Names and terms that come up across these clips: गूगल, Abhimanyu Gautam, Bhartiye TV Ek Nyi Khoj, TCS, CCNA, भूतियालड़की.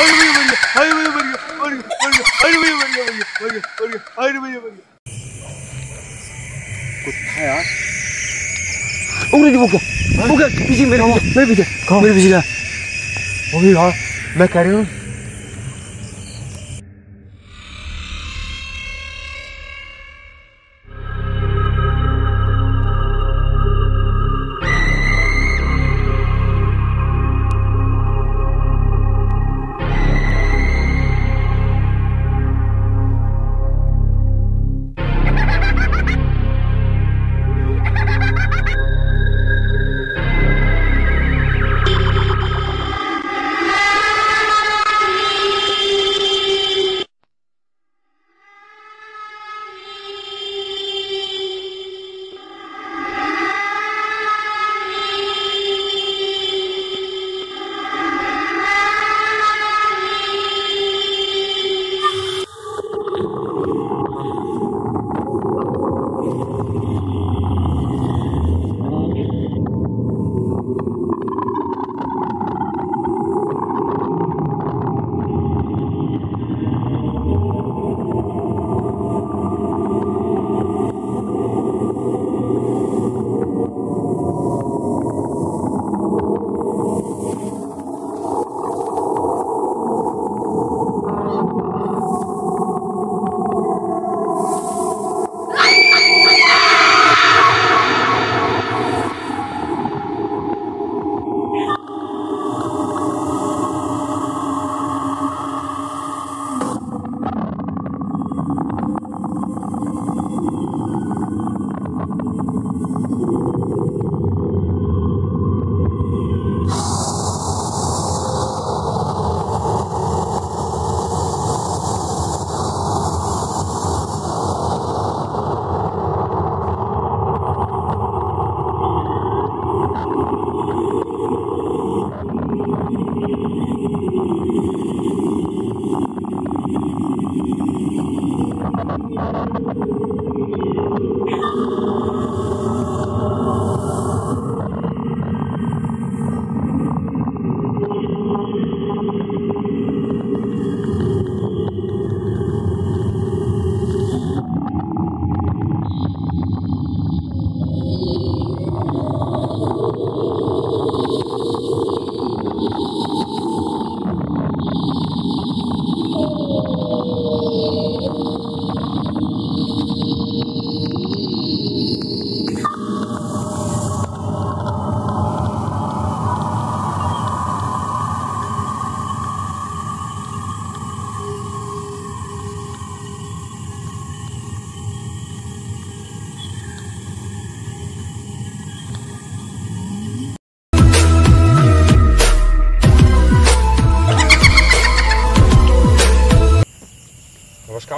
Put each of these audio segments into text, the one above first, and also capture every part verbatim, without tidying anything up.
यार मैं कह रही हूँ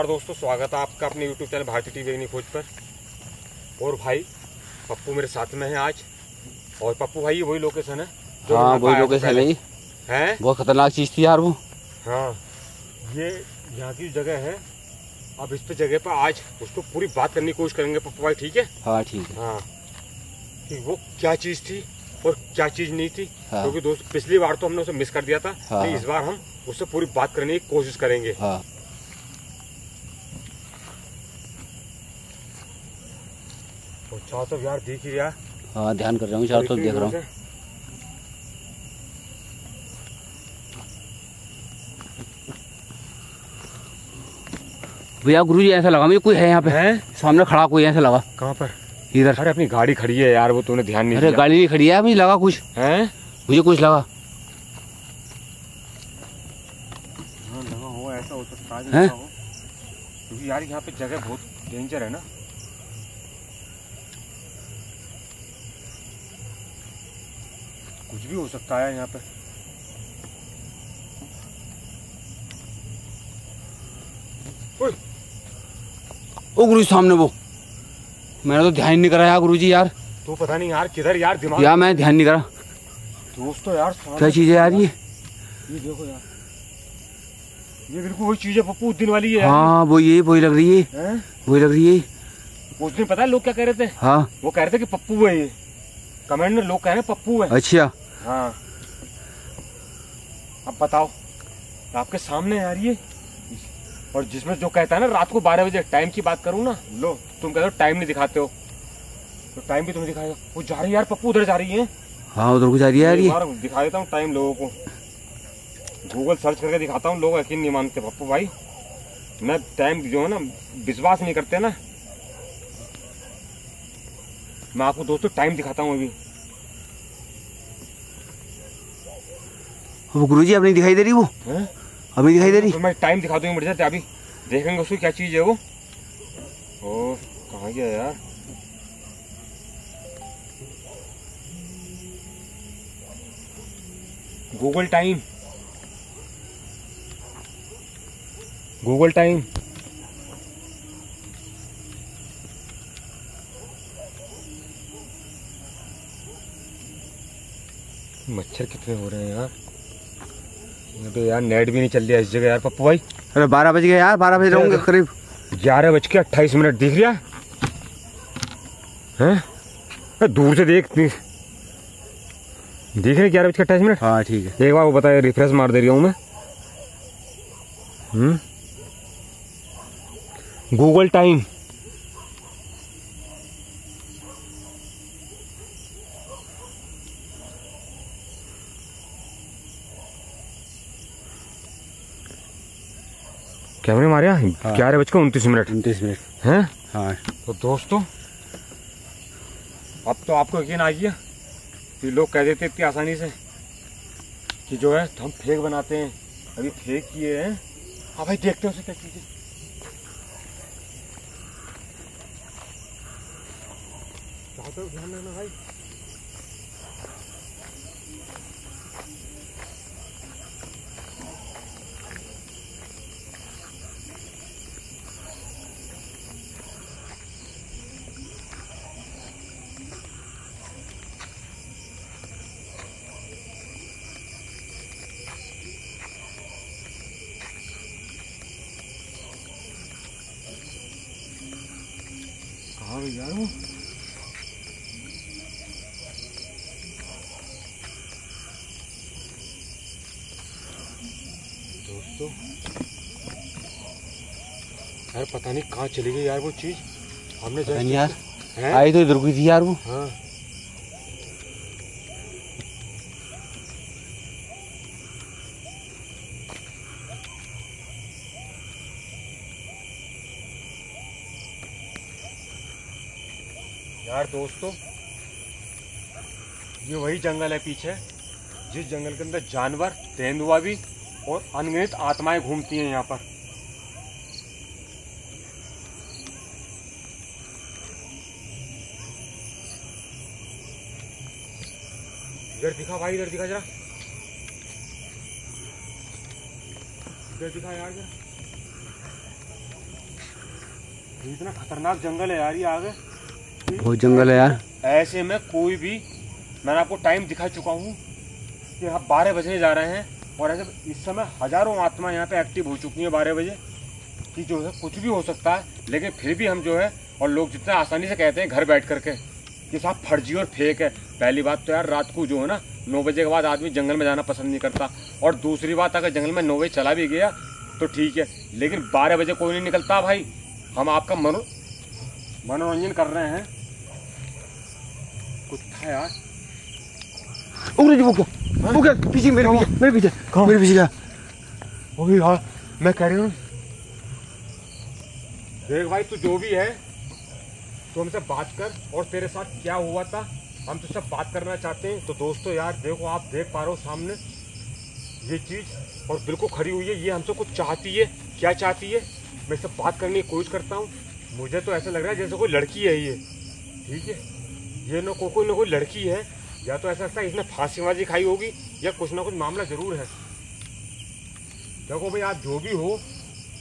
दोस्तों, स्वागत है आपका अपने YouTube चैनल भारतीय टीवी एक नई खोज पर। और भाई पप्पू मेरे साथ में है आज। और पप्पू भाई ये वही लोकेशन है जो हाँ, वही लोकेशन है, है बहुत खतरनाक चीज थी यार वो। हाँ ये यहाँ की जगह है। अब इस पे जगह पर आज उसको पूरी बात करने की कोशिश करेंगे पप्पू भाई, ठीक है? हाँ ठीक है। हाँ कि वो क्या चीज थी और क्या चीज नहीं थी, क्योंकि दोस्त पिछली बार तो हमने उसे मिस कर दिया था। इस बार हम उससे पूरी बात करने की कोशिश करेंगे। चारों तरफ यार देख ही रहा। हाँ ध्यान कर रहा हूँ, चारों तरफ देख रहा हूँ। भैया गुरुजी ऐसा लगा मुझे कोई है यहाँ पे, है सामने खड़ा कोई, ऐसा लगा। कहाँ पर? इधर। अरे अपनी गाड़ी खड़ी है यार, वो तूने ध्यान नहीं दिया। अरे गाड़ी नहीं खड़ी है, मुझे लगा कुछ है, मुझे कुछ लगा। हाँ लगा हो, ऐसा हो सकता है क्योंकि यार यहाँ पे जगह बहुत डेंजर है ना। कुछ भी हो सकता है यहाँ पे। ओ गुरुजी सामने वो, मैंने तो ध्यान नहीं करा यार गुरुजी यार। तो पता नहीं यार किधर यार दिमाग यार, मैं ध्यान नहीं करा दोस्तों यार। क्या चीज है यार ये? ये देखो यार, ये बिल्कुल वही चीज है पप्पू उस दिन वाली है। हाँ वो ये वही लग रही है, वही लग रही है। उस दिन पता है लोग क्या कह रहे थे? हाँ वो कह रहे थे कि पप्पू है ये, कमेंट में लोग कह रहे हैं पप्पू है। अच्छा हाँ अब बताओ आपके सामने आ रही है। और जिसमें जो कहता है ना रात को बारह बजे टाइम की बात करूँ ना, लो तुम कहते हो टाइम नहीं दिखाते हो, तो टाइम भी तुम्हें दिखाएगा। वो जा रही है यार, पप्पू उधर जा रही है। हाँ उधर को जा रही है यार, दिखा देता हूँ टाइम लोगों को, गूगल सर्च करके दिखाता हूँ। लोग यकीन नहीं मानते पप्पू भाई, मैं टाइम जो है ना विश्वास नहीं करते ना। मैं आपको दोस्तों टाइम दिखाता हूँ अभी। वो गुरुजी अब नहीं दिखाई दे रही, वो अभी दिखाई दे रही। तो मैं टाइम दिखा दूंगी, मर जाते अभी देखेंगे उसको क्या चीज है वो। ओ कहाँ गया यार, गूगल टाइम, गूगल टाइम। मच्छर कितने हो रहे हैं यार, तो यार नेट भी नहीं चल रहा इस जगह यार पप्पू भाई। अरे बारह बज गए यार, बारह बजे होंगे करीब, ग्यारह बज के अट्ठाईस मिनट दिख रहा है दूर से। देख देख रहे ग्यारह बज के अट्ठाईस मिनट। हाँ ठीक है, एक बार वो बताया, रिफ्रेश मार दे रही हूँ मैं। हम्म गूगल टाइम, कैमरे मारे ग्यारह बज के उनतीस मिनट उनतीस मिनट हैं। हाँ तो दोस्तों अब तो आपको यकीन आ गया कि लोग कह देते इतनी आसानी से कि जो है हम फेक बनाते हैं। अभी फेक किए हैं। हाँ भाई देखते हैं उसे क्या चीज़ है, ध्यान रखना भाई। यार वो दोस्तों यार पता नहीं कहाँ चली गई यार वो चीज। हमने पता नहीं यार, आई तो इधर की थी यार वो। हाँ यार दोस्तों ये वही जंगल है पीछे, जिस जंगल के अंदर जानवर, तेंदुआ भी और अनगिनत आत्माएं घूमती हैं यहाँ पर। इधर दिखा भाई, इधर दिखा जरा, इधर दिखा यार जरा। ये इतना खतरनाक जंगल है यार, ये आगे बहुत जंगल है यार। ऐसे में कोई भी, मैंने आपको टाइम दिखा चुका हूँ कि यहाँ बारह बजने जा रहे हैं, और ऐसे इस समय हजारों आत्मा यहाँ पे एक्टिव हो चुकी हैं बारह बजे कि जो है कुछ भी हो सकता है। लेकिन फिर भी हम जो है, और लोग जितना आसानी से कहते हैं घर बैठ करके कि साहब फर्जी और फेक है। पहली बात तो यार रात को जो है ना नौ बजे के बाद आदमी जंगल में जाना पसंद नहीं करता, और दूसरी बात अगर जंगल में नौ बजे चला भी गया तो ठीक है, लेकिन बारह बजे कोई नहीं निकलता भाई। हम आपका मनो मनोरंजन कर रहे हैं। कुछ था यार, वो वो क्या पीछे मेरे मेरे पीछे मेरे पीछे वो भी यार, मैं कह रही हूँ देख भाई तू जो भी है तू हमसे बात कर, और तेरे साथ क्या हुआ था हम तुझसे बात करना चाहते हैं। तो दोस्तों यार देखो, आप देख पा रहे हो सामने ये चीज़, और बिल्कुल खड़ी हुई है। ये हमसे कुछ चाहती है, क्या चाहती है मैं इससे बात करने की कोशिश करता हूँ। मुझे तो ऐसा लग रहा है जैसे कोई लड़की है ये, ठीक है, ये ना को कोई ना कोई लड़की है, या तो ऐसा लगता है इसने फांसीवाजी खाई होगी, या कुछ ना कुछ मामला ज़रूर है। देखो भाई आप जो भी हो,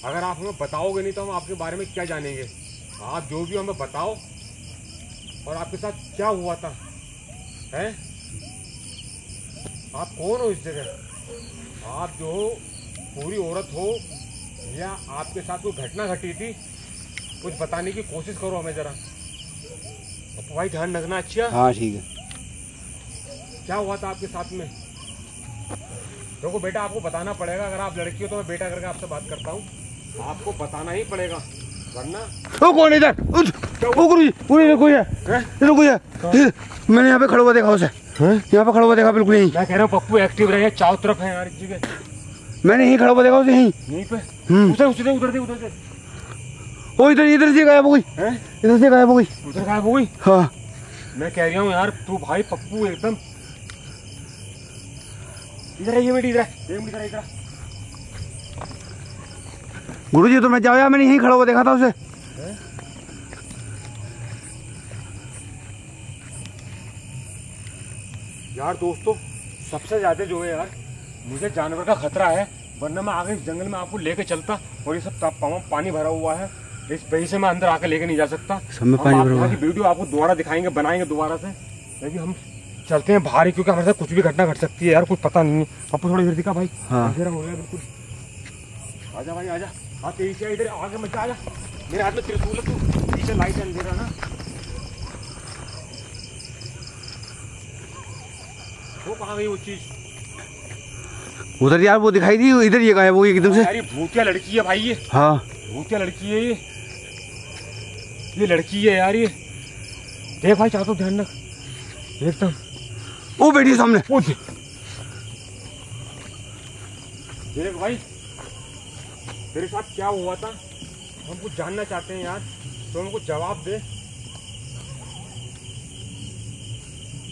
अगर आप हमें बताओगे नहीं तो हम आपके बारे में क्या जानेंगे। आप जो भी हमें बताओ, और आपके साथ क्या हुआ था, हैं आप कौन हो इस जगह, आप जो हो पूरी औरत हो, या आपके साथ कोई घटना घटी थी, कुछ बताने की कोशिश करो हमें जरा। पप्पू भाई ध्यान रखना अच्छा। हाँ ठीक है, क्या हुआ था आपके साथ में? देखो बेटा आपको बताना पड़ेगा, अगर आप लड़की हो तो मैं बेटा करके आपसे बात करता हूँ, आपको बताना ही पड़ेगा वरना। ओ कौन इधर? ओ गुरु जी पूरी कोई है, इधर कोई है। मैंने यहाँ पे खड़ा हुआ देखा उसे, यहाँ पे खड़ा हुआ देखा बिल्कुल यहीं। मैं कह रहा हूँ पप्पू एक्टिव रहे, चारों तरफ है यार जगह। मैंने यहीं खड़ा हुआ देखा उसे, यहीं पे उसे उधर से उधर से। ओ इधर इधर से गायब हो गई, इधर से गायब हो गई, उधर गायब हो गई। हाँ मैं कह रहा हूँ यार तू भाई पप्पू एकदम इधर है, ये मेरी इधर है, ये मेरी इधर इधर। गुरुजी तो मैं जाओ यार, मैंने यहीं खड़ा हुआ देखा था उसे। यार दोस्तों सबसे ज्यादा जो है यार मुझे जानवर का खतरा है, वरना मैं आगे इस जंगल में आपको लेके चलता, और ये सब पानी भरा हुआ है, इस वही से मैं अंदर आके लेके नहीं जा सकता। सब पानी भरा हुआ है। वीडियो आपको दोबारा दिखाएंगे, बनाएंगे दोबारा से, क्योंकि हम चलते हैं भारी, क्योंकि हमारे साथ कुछ भी घटना घट सकती है यार, कुछ पता नहीं है। आपको थोड़ी देर दिखा भाई, अंधेरा हो गया बिल्कुल। आजा भाई आजा, हाँ तेरी से इधर आगे मत आजा, मेरे हाथ में त्रिशूल है, तू पीछे लाइट है, अंधेरा ना। वो कहाँ गई वो चीज? उधर यार वो दिखाई दी, इधर ये गायब हो गई एकदम से। अरे भूतिया लड़की है भाई ये। हाँ भूतिया लड़की है ये, ये लड़की है यार ये। देख भाई चाहता हूँ ध्यान रख एकदम। वो बैठी सामने, देख भाई तेरे साथ क्या हुआ था, हम कुछ जानना चाहते हैं यार, तो हमको जवाब दे।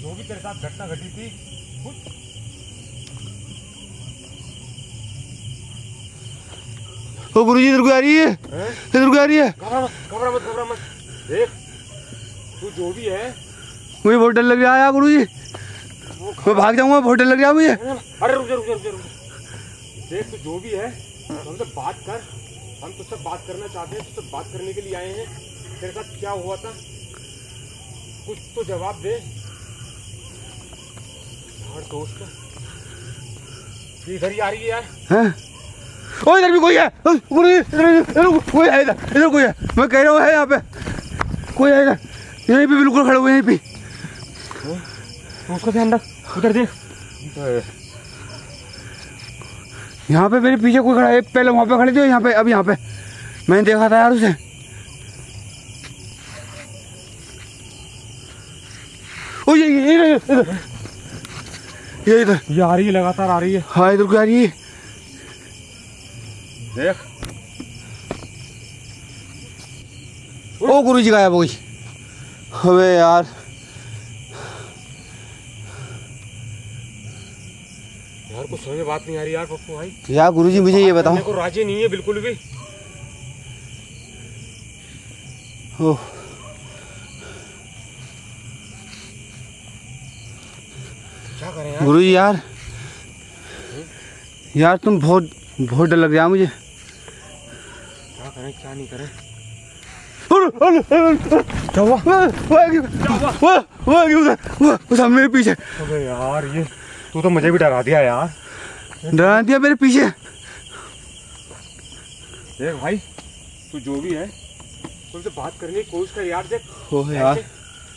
जो भी तेरे साथ घटना घटी थी कुछ तो। गुरुजी इधर को आ रही है, इधर को आ रही है। घबरा मत, घबरा मत, देख तू जो भी है। मुझे बहुत डर लग रहा है गुरुजी, मैं भाग जाऊंगा, बहुत डर लग रहा है मुझे। अरे रुक जा रुक जा रुक जा रुक जा, देख तू जो भी है हमसे बात कर, हम तुझसे बात करना चाहते हैं, तुझसे बात करने के लिए आए हैं। तेरे साथ क्या हुआ था कुछ तो जवाब दे। और दोस्त इधर ही आ रही है यार। ओ इधर भी कोई है, कोई है इधर, इधर कोई है, मैं कह रहा हूँ है यहाँ पे कोई है इधर, यहीं पे बिल्कुल खड़े हुए यहीं पे। उसका ध्यान रख, उधर देख यहाँ पे मेरे पीछे कोई खड़ा है, पहले वहाँ पे खड़े थे, यहाँ पे अब यहाँ पे मैंने देखा था यार उसे। ओ ये ये इधर, ये इधर ये आ रही है, लगातार आ रही है। हाँ इधर को आ रही है, देख। ओ गुरुजी गायब हो गई। अबे यार यार कुछ समझ में बात नहीं आ रही यार पप्पू भाई। यार गुरुजी मुझे ये बताओ, मेरे को राजी नहीं है बिल्कुल भी। ओ क्या करें यार गुरुजी? यार यार तुम बहुत बहुत डर लग रहा है मुझे, क्या करें क्या नहीं करें। मेरे पीछे अबे यार ये तू तो मुझे भी डरा दिया यार, डरा दिया मेरे पीछे। देख भाई तू जो भी है तुमसे बात करने की कोशिश कर यार, देख यार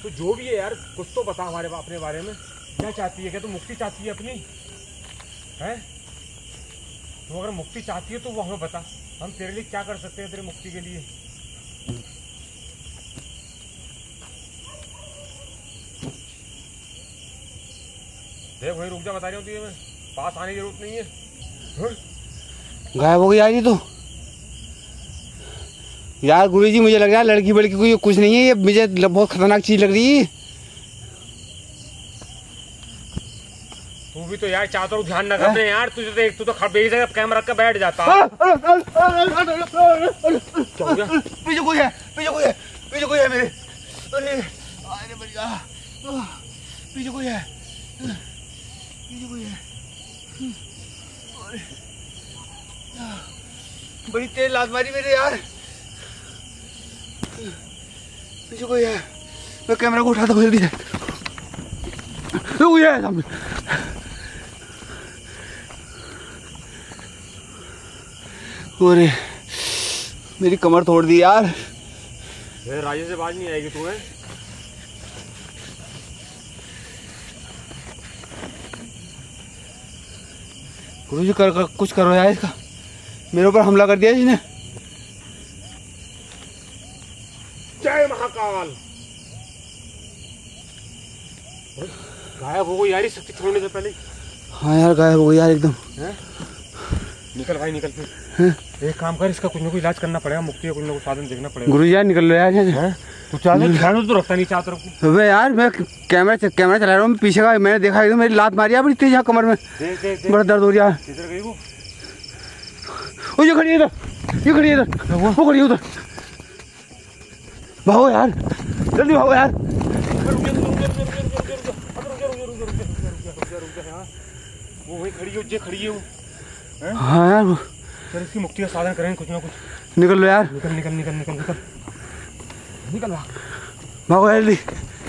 तू जो भी है यार कुछ तो बता हमारे अपने बारे में, क्या चाहती है, क्या तू मुक्ति चाहती है अपनी? है तो अगर मुक्ति चाहती है तो वो हमें बता, हम तेरे लिए क्या कर सकते हैं तेरी मुक्ति के लिए। देख भाई रुक जा, बता रही हूँ तुझे मैं, पास आने की जरूरत नहीं है। हुँ? गायब हो गई यार ये तो। यार गुरुजी मुझे लग रहा है लड़की बड़की कोई कुछ नहीं है, ये मुझे बहुत खतरनाक चीज लग रही है। तू भी तो यार चाहता हूँ ध्यान न रखने यार, तुझे तो एक तू तो खड़े से कैमरा का बैठ जाता। पीछे कोई है, पीछे कोई है, पीछे कोई है मेरे, अरे अरे बढ़िया, पीछे कोई है, पीछे कोई है। बड़ी तेज लात मारी मेरे यार, पीछे कोई है। मैं कैमरा को उठाता हूँ जल्दी से, कोई है सामने। अरे मेरी कमर तोड़ दी यार। राजे से बात नहीं आएगी तुम्हें। गुरु जी कर, कर कुछ करो यार, इसका मेरे ऊपर हमला कर दिया इसने। जय महाकाल। गायब हो गई यार शक्ति छोड़ने से पहले। हाँ यार गायब हो गई यार एकदम। निकल भाई निकल फिर। एक काम कर, इसका कुछ ना कुछ इलाज करना पड़ेगा, मुक्ति का कुछ ना कुछ साधन देखना पड़ेगा। गुरु जी यार निकल लो यार, तो रखता नहीं चारों तरफ को। अबे यार मैं कैमरा कैमरा चला रहा हूँ, पीछे का मैंने देखा एकदम, मेरी लात मारी बड़ी तेज कमर में, बड़ा दर्द हो रहा है। इधर गई वो, ओ ये खड़ी है इधर, ये खड़ी है इधर, वो खड़ी है उधर। भागो यार जल्दी भागो यार। वो वही खड़ी है, जे खड़ी है वो। हाँ यार वो सर, इसकी मुक्ति का साधन करें कुछ ना कुछ। निकल लो यार, निकल निकल निकल निकल निकल निकल भागो जल्दी।